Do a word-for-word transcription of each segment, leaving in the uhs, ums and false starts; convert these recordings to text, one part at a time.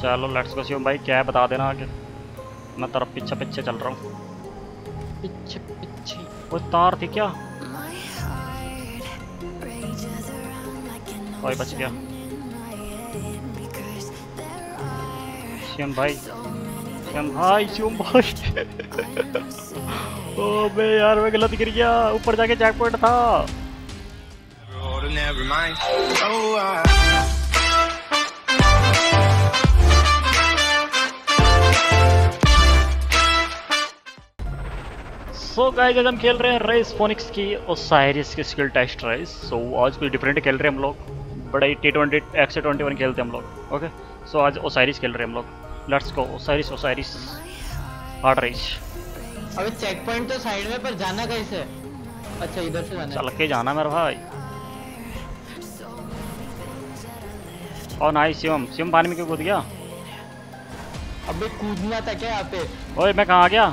चलो let's go Shivam भाई, क्या है बता देना आगे, मैं तरफ पीछे पीछे चल रहा हूँ। पीछे पीछे वो तार थी क्या? कोई बच गया शिवम भाई, शिवम भाई, शिवम भाई। ओबे यार मैं गलत गिर गया, ऊपर जाके चेक पॉइंट था। सो गाइस हम खेल रहे हैं रेस फोनिक्स की ओसाइरिस की स्किल टेस्ट रेस। सो आज कुछ डिफरेंट खेल रहे हैं हम लोग, बड़ा ही T twenty X A twenty one खेलते हैं हम लोग। ओके सो आज ओसाइरिस खेल रहे हैं हम लोग। Let's go Osiris Osiris hard race. अबे चेक पॉइंट तो साइड में, पर जाना कैसे? अच्छा इधर से जाना, चल के जाना मेरे भाई। और नाइस शिवम, शिवम पानी में क्यों कूद गया? अबे कूदना था क्या यहाँ पे? ओए मैं कहाँ आ गया?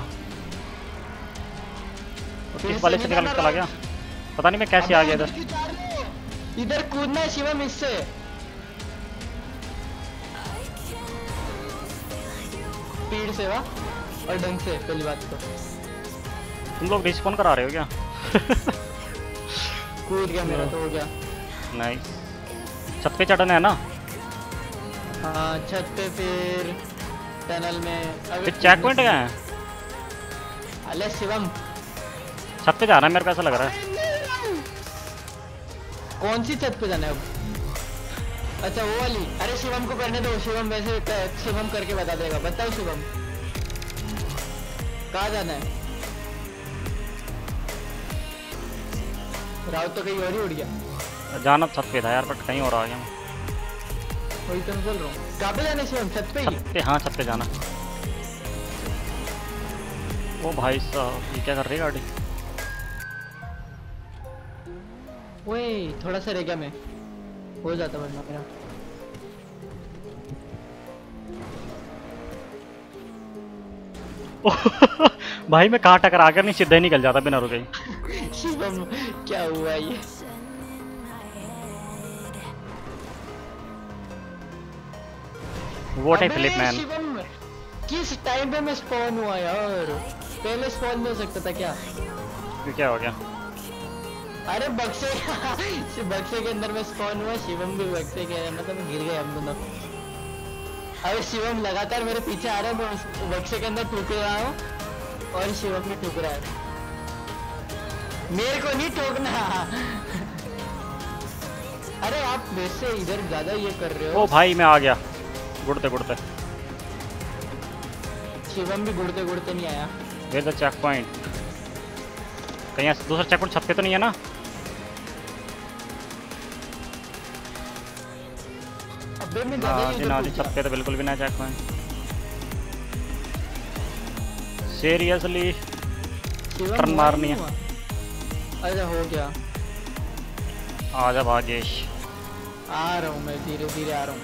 किस वाले से निकल चला गया पता नहीं, मैं कैसे आ गया इधर। इधर कूदना है शिवम, इससे स्पीड से वा और ढंग से। पहली बात तो तुम लोग रिस्पॉन करा रहे हो क्या? कूद गया मेरा तो, हो गया नाइस। छत पे चढ़ना है ना? हाँ छत पे, फिर टनल में, फिर चेक पॉइंट कहाँ है? अरे शिवम छत पे जाना है मेरे को ऐसा लग रहा है। कौन सी छत पे जाना है अब? अच्छा वो वाली। अरे शिवम को करने दो, शिवम वैसे शिवम करके बता देगा। बताओ शिवम कहाँ जाना है? राउत तो कहीं और ही उड़ गया। जाना छत पे था यार, बट कहीं और आ गया। वही तो बोल रहा हूँ, कहाँ पे जाना है शिवम? छत पे ही? छत पे, हाँ छत पे जाना। ओ भाई साहब ये क्या कर रही है गाड़ी? ओए थोड़ा सा रह गया मैं, हो जाता वरना मेरा। भाई मैं कहाँ टकरा कर, नहीं सीधा ही निकल जाता बिना रुके। शिवम क्या हुआ ये? What a flip man. किस टाइम पे मैं स्पॉन हुआ यार? पहले स्पॉन नहीं हो सकता था क्या? क्या हो गया? अरे बक्से बक्से के अंदर में स्पॉन हुआ, शिवम भी बक्से के मतलब गिर गए हम दोनों। अरे शिवम लगातार मेरे पीछे आ रहा है, मैं बक्से के अंदर ठोक रहा हूँ और शिवम भी ठोक रहा है। मेरे को नहीं ठोकना। अरे आप मेरे से इधर ज्यादा ये कर रहे हो। ओ भाई मैं आ गया गुड़ते गुड़ते। शिवम भी गुड़ते गुड़ते नहीं आया। Where the check point? कहीं दूसरा चेक पॉइंट छत पे तो नहीं है ना? आज छत पे तो बिल्कुल भी ना चेक पॉइंट। सीरियसली टर्न मारनी है। अच्छा हो गया, आजा भागेश। आ रहा हूँ मैं, धीरे धीरे आ रहा हूँ।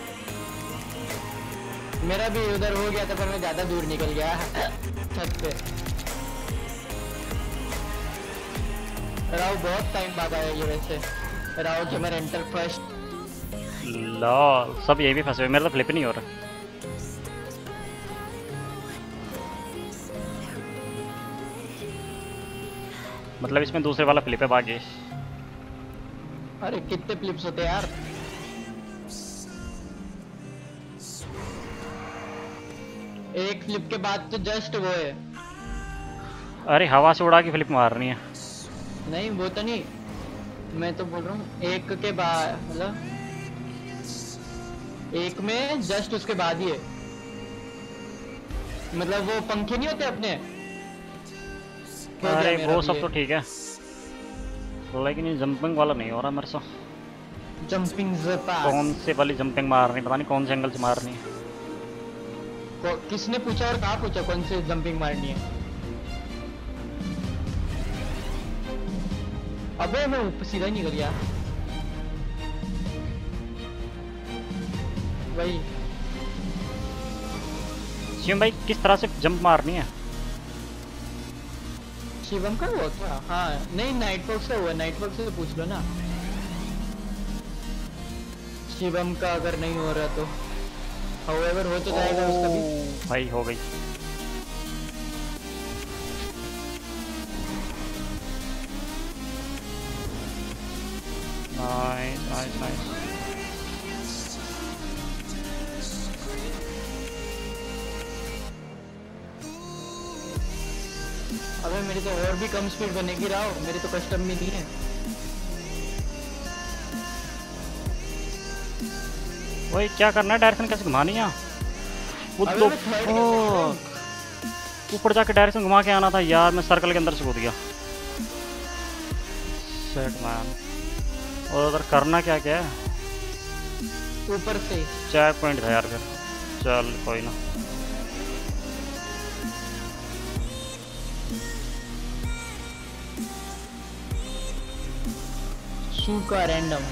मेरा भी उधर हो गया था पर मैं ज्यादा दूर निकल गया छत पे। राव बहुत टाइम बाद आया ये, वैसे राव कैमरा एंटर फर्स्ट। ला सब ये भी फंसे हुए, मेरा तो फ्लिप नहीं हो रहा। मतलब इसमें दूसरे वाला फ्लिप है बाकी। अरे कितने फ्लिप्स होते यार। एक फ्लिप के बाद तो जस्ट वो है। अरे हवा से उड़ा के फ्लिप मारनी है। नहीं वो तो नहीं, मैं तो बोल रहा हूँ एक के बाद, मतलब एक में जस्ट उसके बाद ही है। मतलब वो पंखे नहीं होते अपने। अरे वो सब तो ठीक है, लेकिन ये जंपिंग वाला नहीं हो रहा मेरे से। जंपिंग कौन से वाली जंपिंग मारनी पता नहीं, कौन से एंगल से मारनी है? किसने पूछा और कहाँ पूछा कौन से जंपिंग मारनी है? अबे मैं ऊपर सीधा ही निकल गया भाई। शिवम भाई किस तरह से जंप मारनी है? शिवम का हुआ क्या? हाँ नहीं नाइट बॉक्स का हुआ, नाइट बॉक्स से पूछ लो ना। शिवम का अगर नहीं हो रहा तो हाउएवर हो तो जाएगा उसका भी। भाई हो गई। Nice nice nice. अबे मेरी तो और भी कम स्पीड बनेगी राव, मेरी तो कस्टम भी नहीं है। वही क्या करना है, डायरेक्शन कैसे घुमानी है ऊपर जाके, डायरेक्शन घुमा के आना था यार, मैं सर्कल के अंदर से कूद गया। Set man. और उधर करना क्या क्या है ऊपर से? चेक पॉइंट था यार फिर। चल कोई ना, सूखा रैंडम।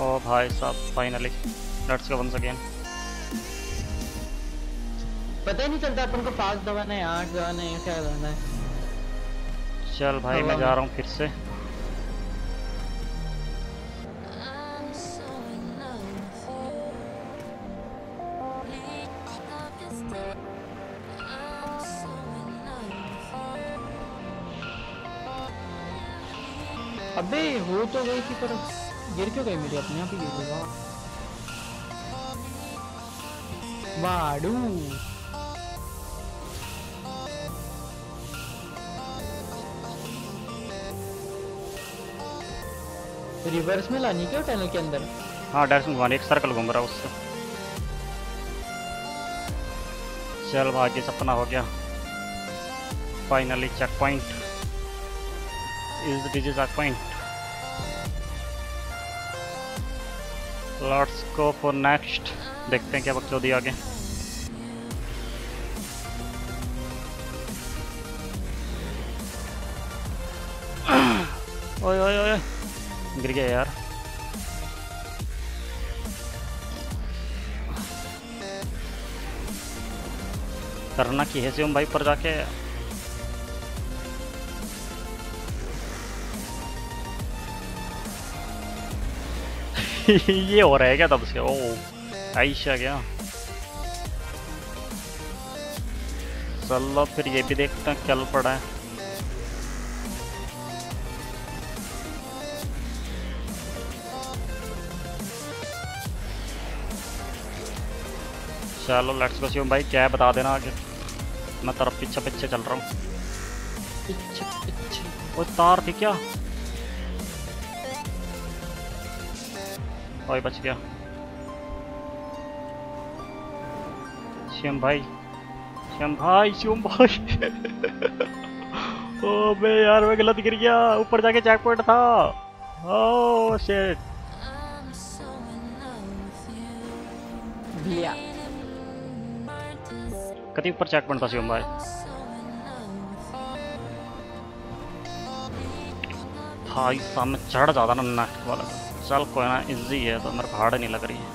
ओ भाई साहब finally let's go once again. पता ही नहीं चलता अपन को फास्ट दबाना है, आठ दबाना है, क्या दबाना है। चल भाई मैं जा रहा हूँ फिर से। अबे हो तो गई थी पर गिर क्यों गई मेरी, अपने आप ही गिर गई। बाडू रिवर्स में लानी क्या टनल के अंदर? हाँ डायरेक्शन घुमाने, एक सर्कल घूम रहा उससे। चल भाग्य सपना हो गया finally. Check point is the digital point. Let's go for next. देखते हैं क्या बच्चों दिया आगे। ओए ओए ओए गिर गया यार। करना की है शिवम भाई पर जाके। ये हो रहा है क्या तब से? ओ आयशा क्या? चलो फिर ये भी देखते हैं क्या पड़ा है। चलो लेट्स गो शिवम भाई, क्या है बता देना आगे। मैं तरफ पीछे पीछे चल रहा हूँ, पीछे पीछे। वो तार थी क्या? भाई बच गया शिवम भाई, शिवम भाई, शिवम भाई। ओबे यार मैं गलत गिर गया, ऊपर जाके चेक पॉइंट था। ओह शिट भैया, कति ऊपर चेक पॉइंट था शिवम भाई। भाई सामने चढ़ जाता ना नाक वाला। चल कोई ना, इजी है तो मेरे को हार्ड नहीं लग रही है।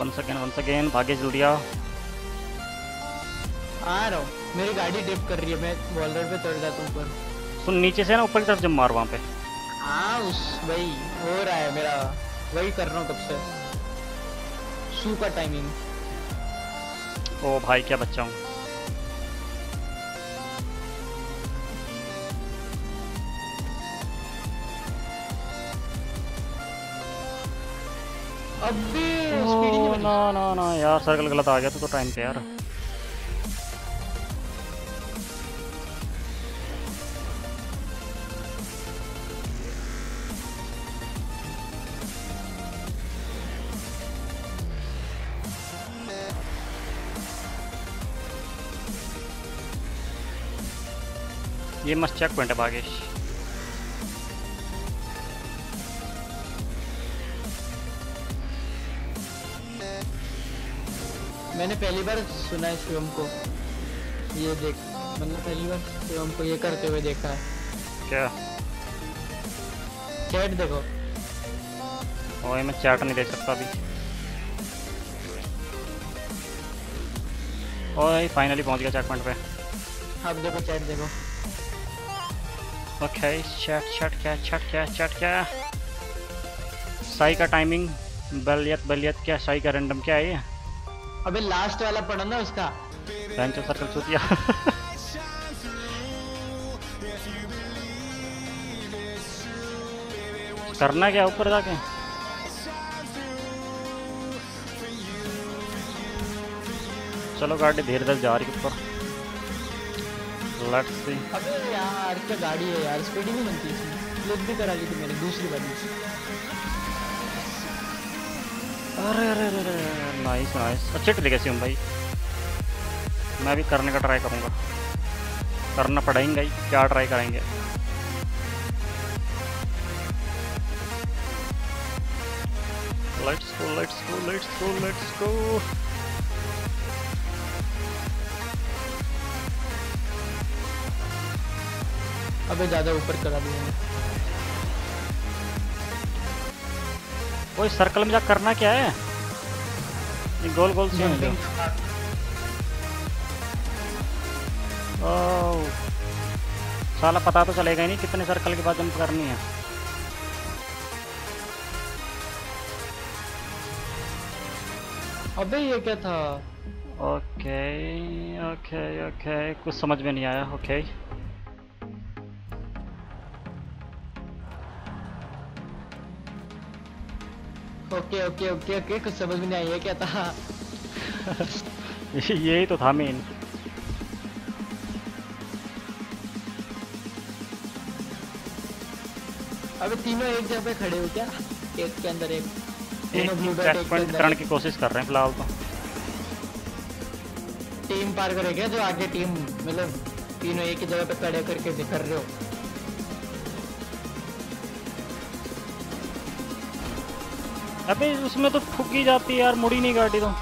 once again, once again, भागे जल्दी आ। आ रहा हूँ, मेरी गाड़ी डिप कर रही है, मैं वॉलर पे चढ़ जाता हूँ ऊपर। सुन नीचे से ना ऊपर की तरफ जब मार वहाँ पे। हाँ उस वही हो रहा है मेरा, वही कर रहा हूँ कब से। शू का टाइमिंग। ओ भाई क्या बच्चा हूँ। अबे स्पीड नहीं बनी। ना ना ना यार सर्कल गलत आ गया तो टाइम पे यार। ये मस्त चेक पॉइंट है भागेश। मैंने पहली बार सुना है शिवम को ये देख, मतलब पहली बार शिवम को ये करते हुए देखा है। क्या चैट देखो। ओए मैं चैट नहीं देख सकता अभी। ओए फाइनली पहुंच गया चेक पॉइंट पे। अब देखो चैट देखो। ओके चैट चैट क्या चैट क्या चैट क्या साई का टाइमिंग बलियत बलियत क्या साई का रैंडम क्या है ये? अबे लास्ट वाला पढ़ा ना उसका रैंचो सर्कल छूतिया। करना क्या ऊपर जाके? चलो गाड़ी धीरे धीरे जा रही है ऊपर। Let's see. अबे यार क्या गाड़ी है यार, स्पीड नहीं बनती इसमें। लूप भी करा ली थी मैंने दूसरी बार। अरे अरे अरे नाइस नाइस अच्छे तरीके से हम भाई। मैं भी करने का ट्राई करूंगा, करना पड़ेगा ही, क्या ट्राई करेंगे। Let's go let's go let's go let's go. अबे ज्यादा ऊपर करा दिया। ओए सर्कल में जा, करना क्या है? ये गोल गोल से ओह साला पता तो चलेगा ही नहीं कितने सर्कल के बाद जंप करनी है। अबे ये क्या था? ओके ओके ओके कुछ समझ में नहीं आया। Okay okay okay okay okay कुछ समझ में नहीं आया, ये क्या था? यही तो था मेन। अबे तीनों एक जगह पे खड़े हो क्या? एक के अंदर एक तीनों चेक पॉइंट करने की कोशिश कर रहे हैं फिलहाल तो। टीम पार करेगा जो आगे टीम, मतलब तीनों एक ही जगह पे खड़े करके दिखा रहे हो। अबे उसमें तो फुकी जाती है यार, मुड़ी नहीं गाड़ी तो।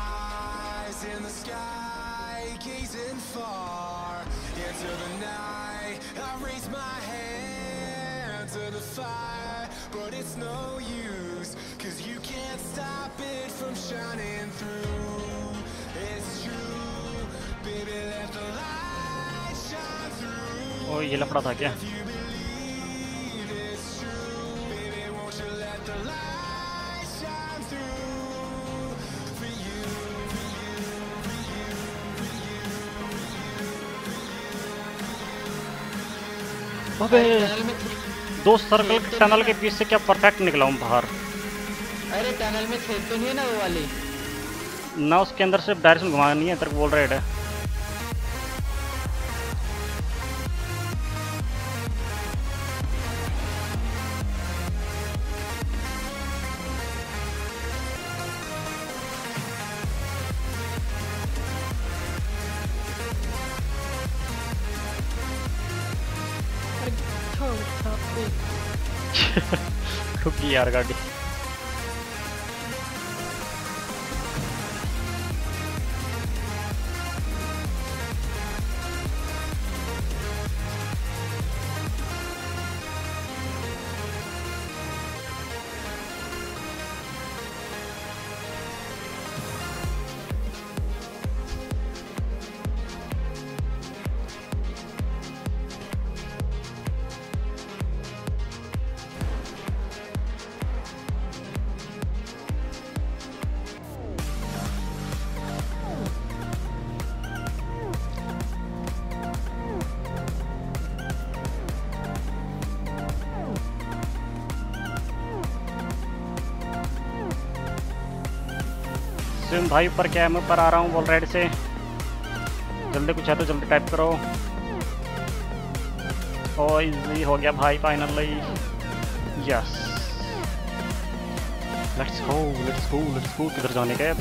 But it's no use cuz you can't stop it from shining through. It's true baby let the light shine through. Oh ye lapda tha kya? Baby won't you let the light shine through for you for you for you for you. Babe दो circle के tunnel के बीच से क्या perfect निकला हूँ बाहर। अरे टनल में छेद तो नहीं है ना वो वाली ना, उसके अंदर से डायरेक्शन घुमानी है। बोल रहे है यार गाड़ी। भाई ऊपर क्या है? मैं ऊपर आ रहा हूँ। बोल रेड से जल्दी कुछ है तो जल्दी टाइप करो। और इजी हो गया भाई finally. Yes let's go let's go let's go. किधर जाने का है?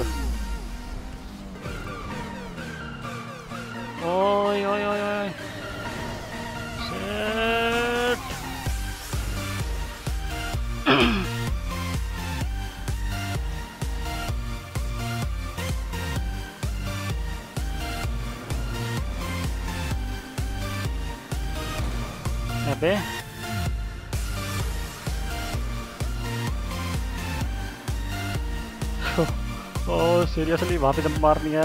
ओए ओए ओए ओए पे ओ सीरियसली वहाँ पे जंप मारनी है।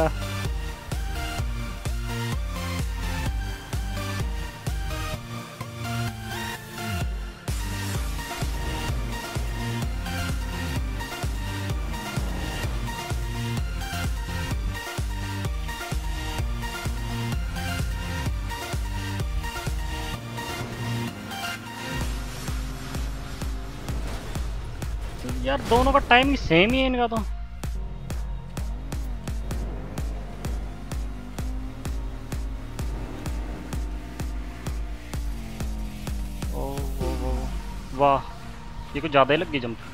यार दोनों का टाइम ही सेम ही है इनका तो। ओ वाह, ये कुछ ज्यादा ही लग गई जंप।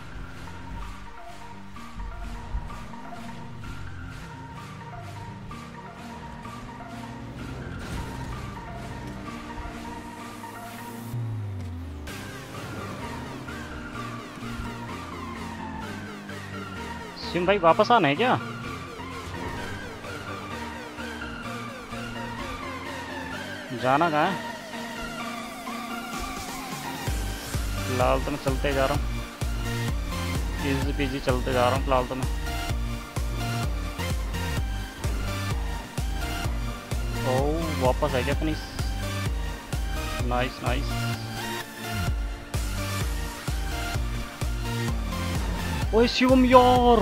सिम भाई वापस आना है क्या? जाना कहाँ है? फिलहाल तो मैं चलते जा रहा हूँ, इजी पीजी चलते जा रहा हूँ फिलहाल तो मैं। ओ वापस है क्या अपनी? Nice nice. ओए शिवम यार,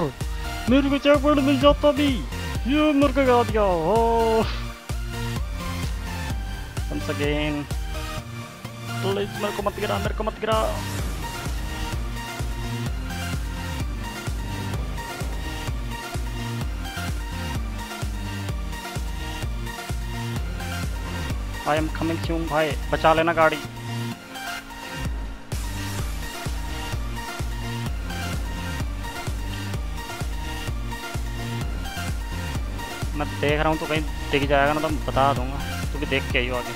मेरे को चेक पॉइंट मिल जाता भी, ये मेरे को गिरा दिया। वंस अगेन प्लीज मेरे को मत गिरा, मेरे को मत गिरा। आई एम कमिंग शिवम भाई, बचा लेना गाड़ी। मैं देख रहा हूँ तो कहीं दिख जाएगा ना तो मैं बता दूंगा, तू भी देख के आई हो आगे।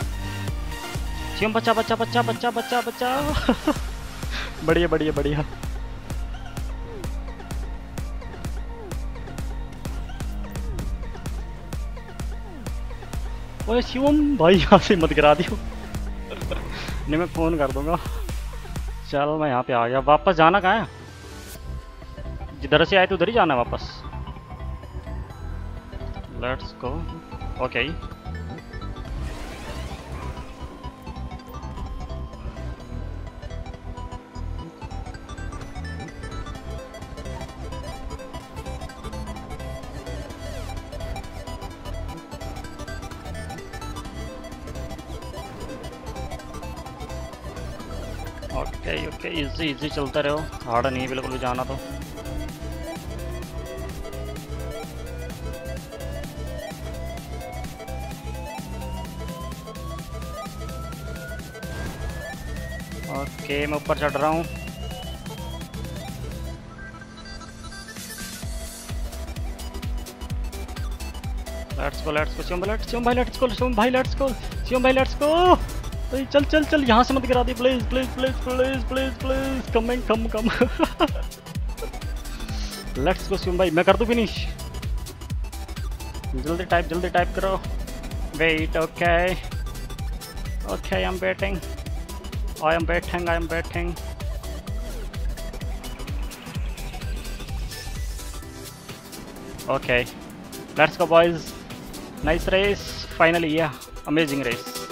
शिवम बच्चा बच्चा बच्चा बच्चा बच्चा बच्चा बढ़िया बढ़िया बढ़िया। ओए शिवम भाई यहाँ से मत गिरा दियो नहीं मैं फोन कर दूंगा। चल मैं यहाँ पे आ गया। वापस जाना कहाँ है? जिधर से आए तो उधर ही जाना है वापस। Let's go. Okay. Okay, okay. Easy, easy चलता रहो, हार्ड नहीं बिल्कुल भी जाना तो। ओके okay, मैं ऊपर चढ़ रहा हूँ। Let's go let's go Shivam भाई, शिवम भाई लेट्स गो, शिवम भाई लेट्स गो, शिवम भाई लेट्स गो। चल चल चल, चल यहाँ से मत गिरा दी please please please please please please. Come and come come let's go Shivam भाई, मैं कर दूँ फिनिश। जल्दी टाइप जल्दी टाइप करो। Wait okay okay, I am waiting I am waiting, I am waiting. Okay, let's go boys. Nice race, finally, yeah, amazing race.